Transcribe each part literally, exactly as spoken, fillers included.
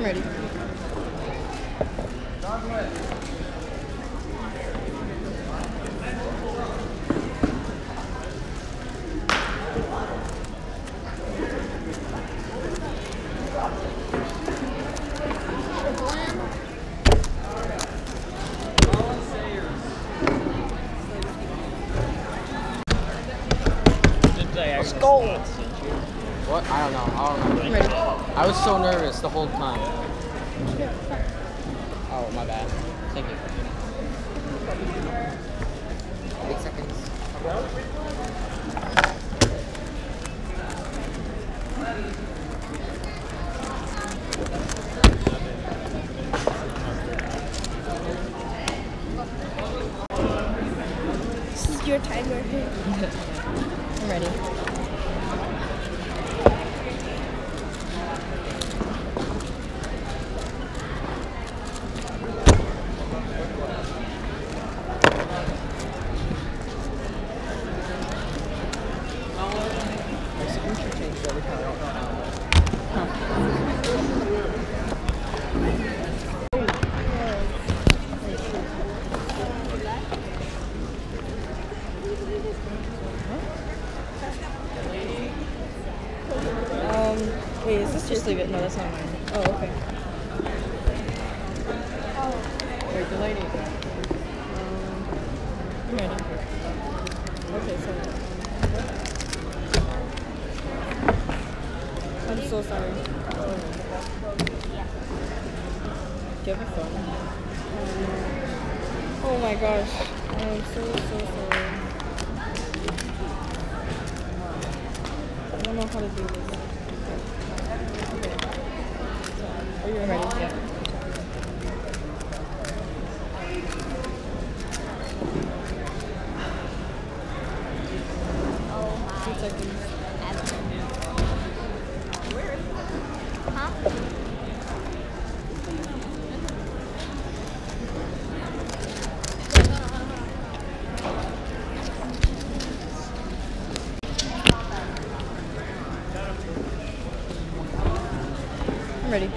I'm ready. Let's go! What? I don't know. I don't remember. Ready. I was so nervous the whole time. Oh, my bad. Thank you. Eight seconds. This is your timer. I'm ready. Wait, is this just leave it? No, that's not mine. Oh, okay. Wait, the lady. Um, I'm ready. Okay, so. I'm so sorry. Oh. Do you have a phone? Um, oh my gosh. I'm so, so sorry. I don't know how to do this. Are you ready? Yeah. Oh my. Two seconds. Where is it? Huh? I'm ready.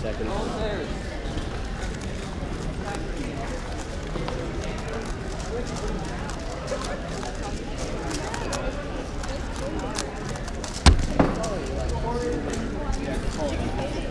Seconds. Oh,